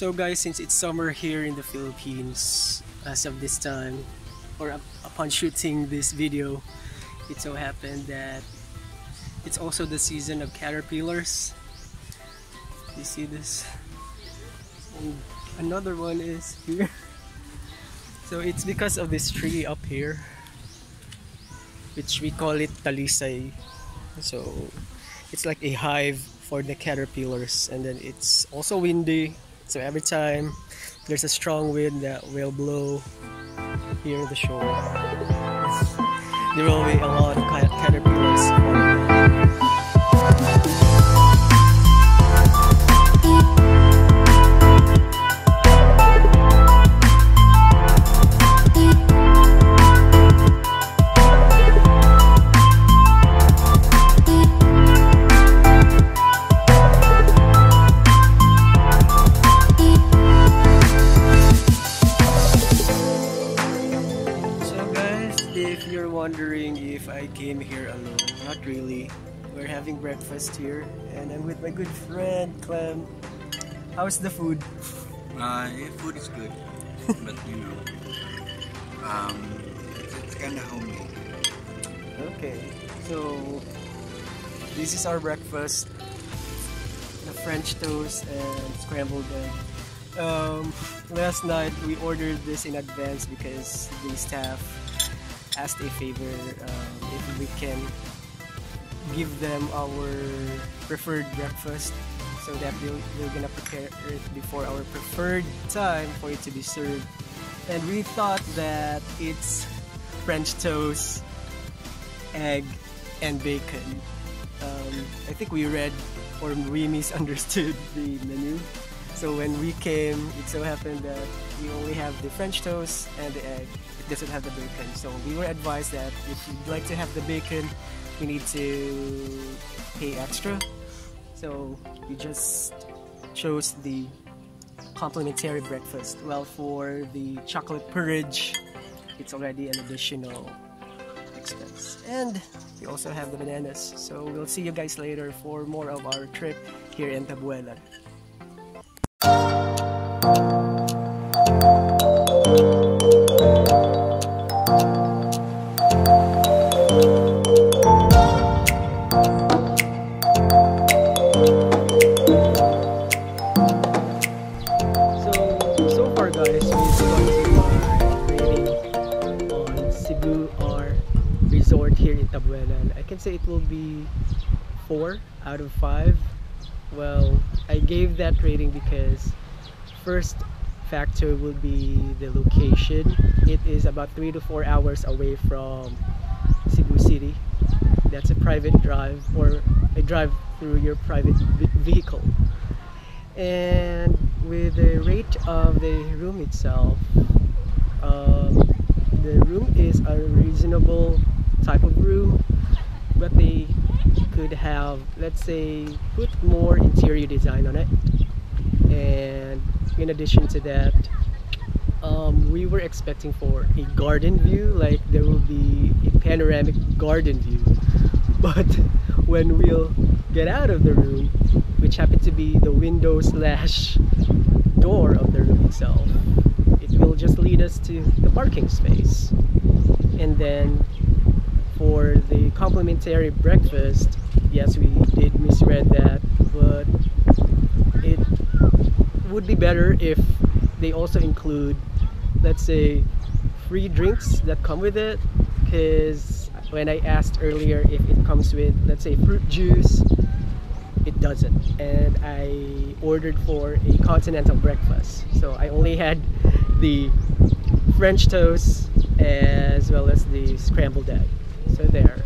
So guys, since it's summer here in the Philippines as of this time, or upon shooting this video, it so happened that it's also the season of caterpillars. You see this? And another one is here. So it's because of this tree up here, which we call it talisay. So it's like a hive for the caterpillars, and then it's also windy. So every time there's a strong wind that will blow here at the shore, there will be a lot of caterpillars. Breakfast here, and I'm with my good friend Clem. How's the food? Food is good, but you know, it's kind of homemade. Okay, so this is our breakfast: the French toast and scrambled egg. Last night we ordered this in advance because the staff asked a favor if we can give them our preferred breakfast, so that they're gonna prepare it before our preferred time for it to be served. And we thought that it's French toast, egg, and bacon. I think we read, or we misunderstood the menu. So when we came, it so happened that we only have the French toast and the egg. It doesn't have the bacon. So we were advised that if you'd like to have the bacon, we need to pay extra, so we just chose the complimentary breakfast. Well, for the chocolate porridge, it's already an additional expense. And we also have the bananas, so we'll see you guys later for more of our trip here in Tabuelan. It will be 4 out of 5. Well, I gave that rating because first factor will be the location. It is about 3 to 4 hours away from Cebu City. That's a private drive, or a drive through your private vehicle. And with the rate of the room itself, the room is a reasonable type of room, but they could have, let's say, put more interior design on it. And in addition to that, we were expecting for a garden view, like there will be a panoramic garden view. But when we'll get out of the room, which happened to be the window / door of the room itself, it will just lead us to the parking space. And then for the complimentary breakfast, yes, we did misread that, but it would be better if they also include, let's say, free drinks that come with it. Because when I asked earlier if it comes with, let's say, fruit juice, it dozen, and I ordered for a continental breakfast. So I only had the French toast as well as the scrambled egg. So there.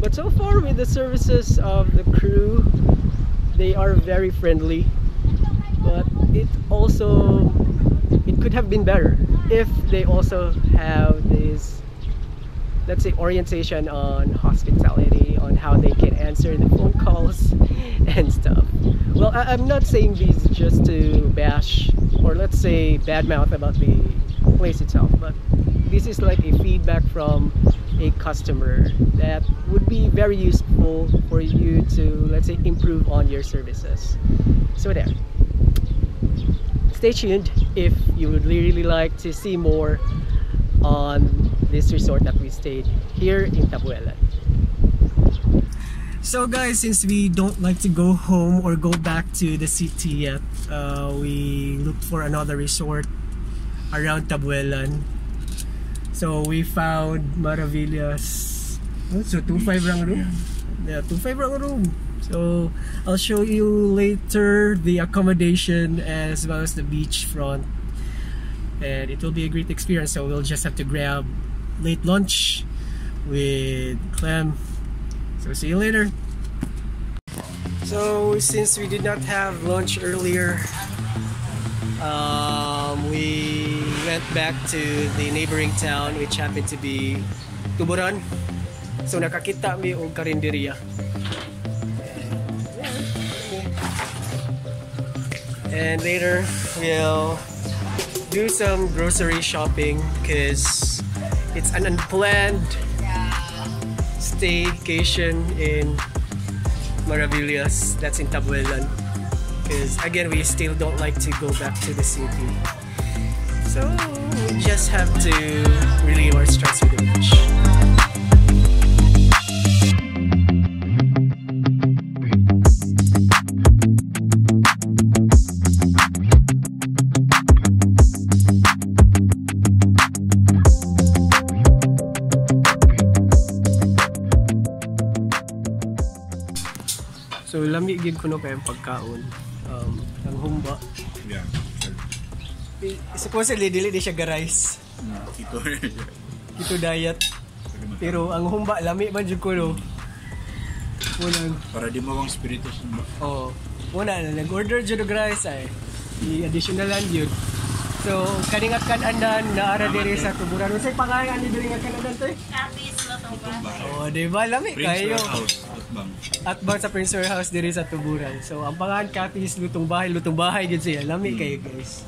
But so far, with the services of the crew, they are very friendly. But it could have been better if they also have this, let's say, orientation on hospitality, on how they can answer the phone calls and stuff. Well, I'm not saying these just to bash or, let's say, badmouth about the place itself, but this is like a feedback from a customer that would be very useful for you to, let's say, improve on your services. So there. Stay tuned if you would really like to see more on this resort that we stayed here in Tabuelan. So guys, since we don't like to go home or go back to the city yet, we looked for another resort around Tabuelan. So we found Maravillas. So 25 rang room. Yeah, 25 rang room. So I'll show you later the accommodation as well as the beachfront, and it will be a great experience. So we'll just have to grab late lunch with Clem. So see you later. So since we did not have lunch earlier, we went back to the neighboring town, which happened to be Tuburan. So nakakita mi og karinderya. And later we'll do some grocery shopping because it's an unplanned staycation in Maravillas, that's in Tabuelan. Because again, we still don't like to go back to the city. So we just have to relieve our stress with the beach. So, lami gid kuno kay ang pagkaon. Ang humba. Yeah. Supposedly dili di siya ga-rice. Keto. Keto diet. Pero ang humba lami man jud kuno. Wala para di mawang spiritus. Oh, wala na nag-order jud og rice ay. I-additional lang yun. So, kaninga kan-andan naara diri sa Tuburan. Unsay pangalan ni diri nga kan-andan toy? Kapis Lotoba. Oh, di ba lami kayo? At bang sa Prince Warehouse diri sa Tuburan. So ang pangalan kati is lutong bahay gid siya. Lami kayo guys.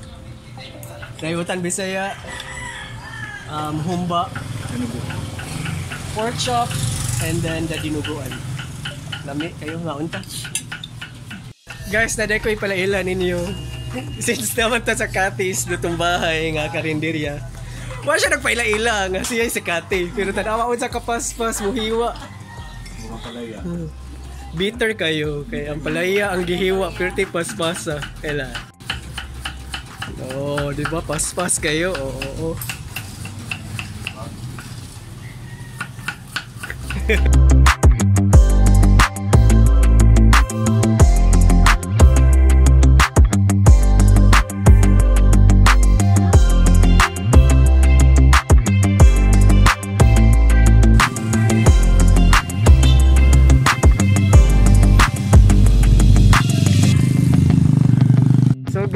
Dayutan Bisaya, humba, pork chop, and then the dinuguan. Lami kayo nga unta. Guys, na dekoy pala ilan ninyo. Since naman ta sa kati is lutong bahay nga karinderya. Wa siya nagpaila-ila nga siya sa kati, pero tanawa unsa ka paspas muhiwa. Palaya. Bitter kayo kay ang palaya ang gihiwa perti paspasa kailan. Oh, di ba paspas kayo? Oo.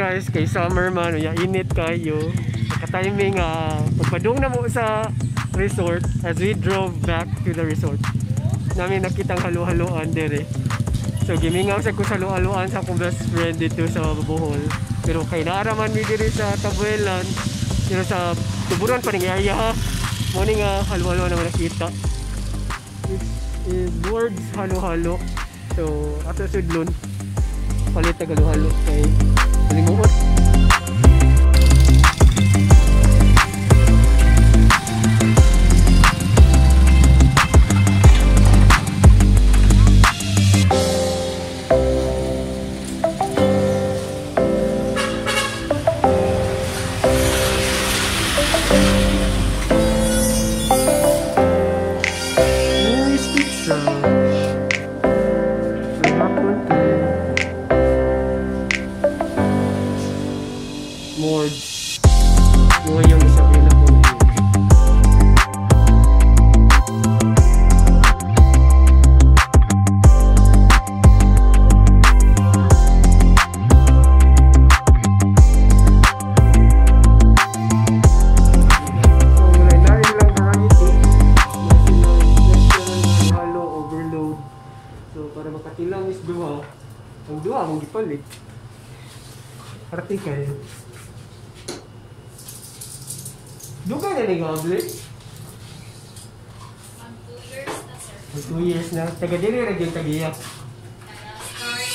Guys, kay summer man, ya init kayo. Nakatiming pagpadung na mo sa resort as we drove back to the resort. Namin nakitang halo-haloan dere. So gimingaw sa ko sa halo-haloan sa akong best friend dito sa Bohol. Pero kay naraman mi diri sa Tabuelan, pero sa Tuburan pa ningaya. Mo ning halo-halo na nakita. It words halo-halo. So ato sudlon. Palit na halo-halo kay Limuot. Pizza. chords. Kung yung Isabela po yun. Ulit article duga na ni Goblet 2 years na sir 2 years na taga diri ra gyud tagiya stories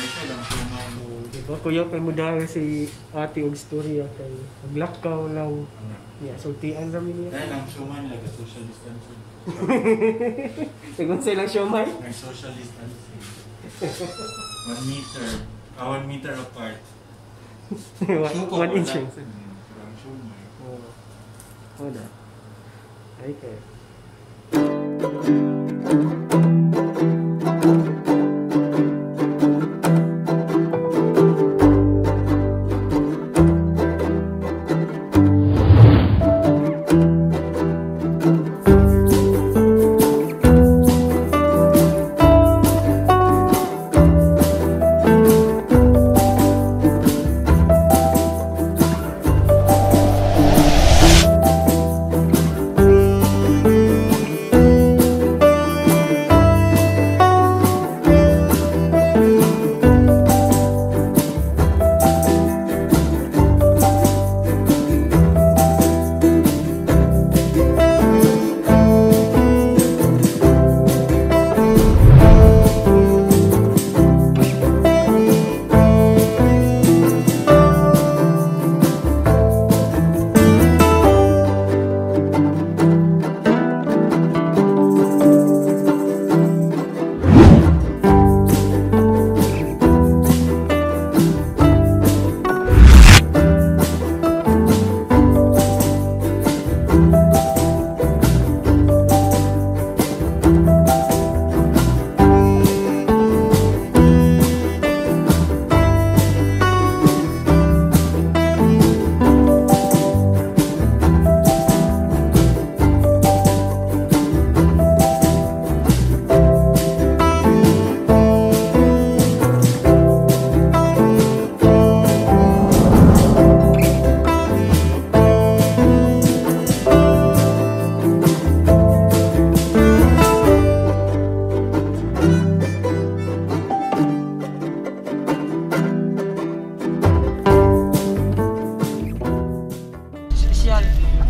may lang ko na mo dito kuya kay mudara si ate og storya kay maglakaw lang niya sultian ra mi niya dai lang showman laga social distancing Segunsa lang showman nag social distancing 1 meter. 1 meter apart. 1 inch. Hold on. Okay.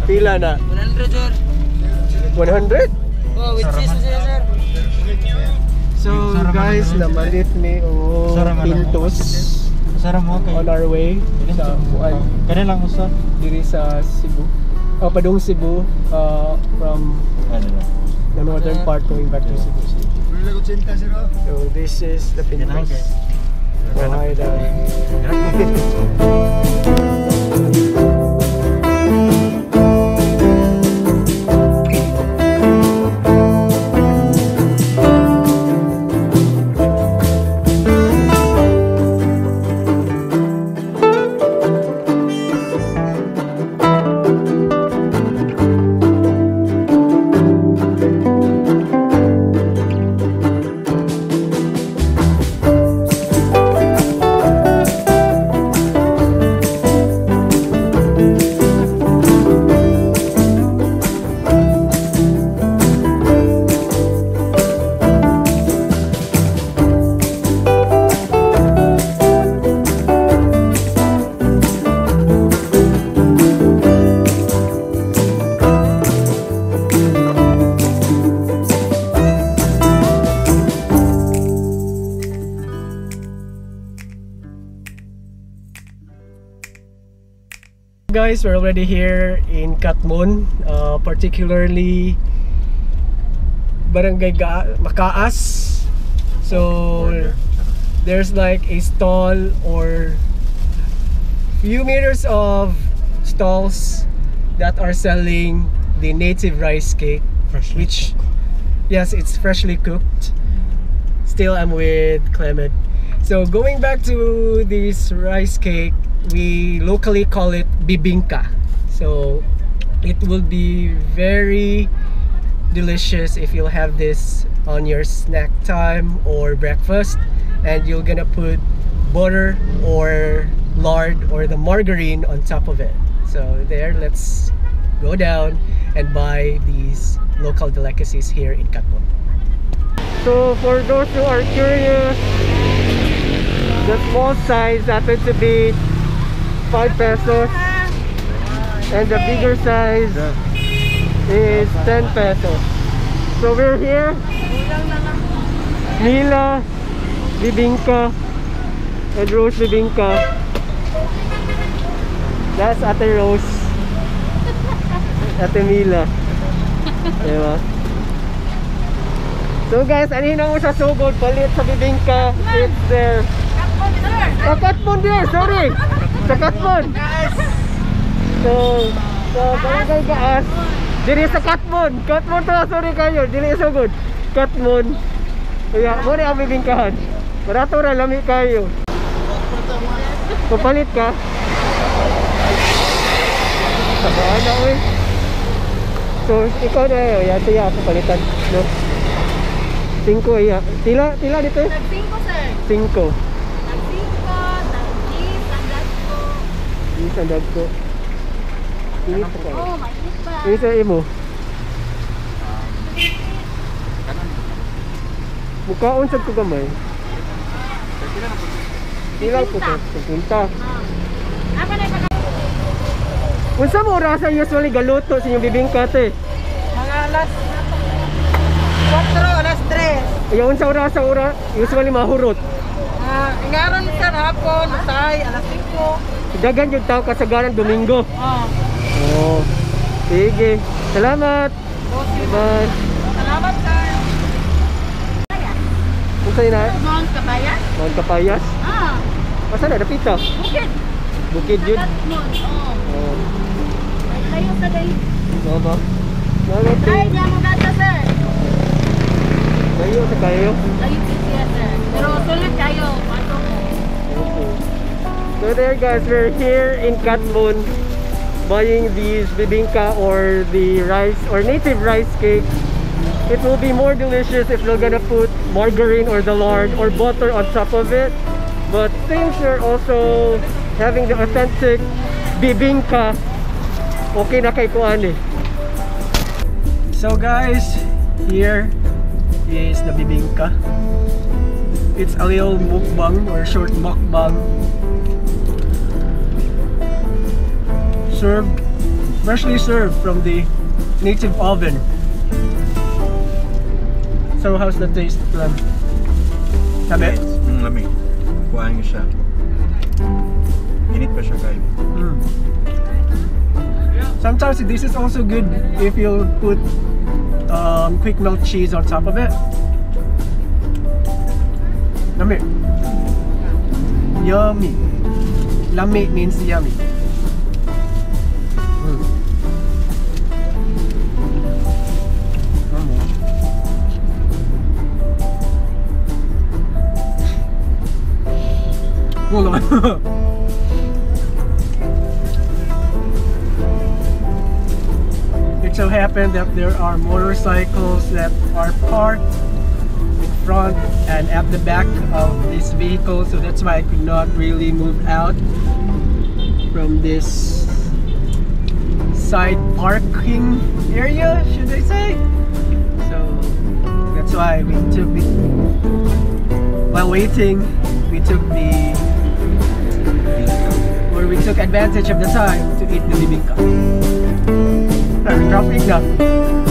Pila na? 100, sir. 100? Oh, with cheese, sir. So, guys, namalit ni o Pintos on our way sa Buwan. Kani lang usa? Diri sa Cebu. O, padung Cebu from the northern part going back to Cebu City. So, this is the Pintos. Oh, hi, dad. Guys, we're already here in Catmon, particularly Barangay Ga-Makaas. So there's like a stall or few meters of stalls that are selling the native rice cake, which yes, it's freshly cooked. Still, I'm with Clement. So going back to this rice cake, we locally call it bibingka. So it will be very delicious if you'll have this on your snack time or breakfast, and you're gonna put butter or lard or the margarine on top of it. So there, let's go down and buy these local delicacies here in Catmon. So for those who are curious, the small size happens to be 5 pesos, and the bigger size is 10 pesos. So we're here, Mila bibingka and Rose bibingka. That's Ate Rose, Ate Mila, diba? So guys, anino mo sa sugod, palit sa bibingka, it's there. Sa Catmon there, sorry! Sa Catmon! So, sa Barangay Ga-Makaas, dili sa Catmon! Catmon to, sorry kayo, dili sugod. Catmon. Kaya, muna ang bibingkahan. Barato na, lami kayo. Papalit ka? Sabaan ako eh. So, ikaw na eh. Yan, tiya. Kapalitan. No? 5, iya. Tila? Tila dito eh? Nag-5, sir. 5. Nag-5. Nag-10. Sandagko. 10. Sandagko. Init ka. Oo, mainit ba? Init sa imo? Bukaon saan ko gamay? Tila ko saan. Pagpunta. Apa na ipakamit? Unsa mo orasa usually galuto sa inyong bibingka, te? Mga alas 4, alas 3. Ayaw, unsa orasa usually mahurot? Ngaron sa hapon, usay, alas 5. Dagan yung tao kasagaran Domingo. Oo. Sige. Salamat. Bye. Salamat, sir. Unsa ina? Mount Kapayas. Mount Kapayas? Ah. Asa na dapita? Bukid. Bukid yun? Oo. Kayo sa day. Ito ba? Try niya mo data, sir. Kayo sa kayo? Kayo siya, sir. Pero sulit kayo. Pato mo. Okay. So there guys, we're here in Catmon buying these bibingka or the rice or native rice cake. It will be more delicious if you're gonna put margarine or the lard or butter on top of it. But since you're also having the authentic bibingka, okay na kay kuan eh. So guys, here is the bibingka. It's a little mukbang or short mukbang. Served, freshly served from the native oven. So how's the taste, Clem? Sabi? Ang lamig. Kuhaan niyo siya. Init pa siya kayo. Sometimes this is also good if you put quick melt cheese on top of it. Lami. Yummy. Lami means yummy. Hold on. It so happened that there are motorcycles that are parked in front and at the back of this vehicle, so that's why I could not really move out from this side parking area, should I say? So that's why we took the, while waiting, we took advantage of the time to eat the bibingka. Traffic na.